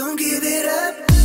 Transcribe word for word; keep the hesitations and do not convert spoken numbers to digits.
Don't give it up.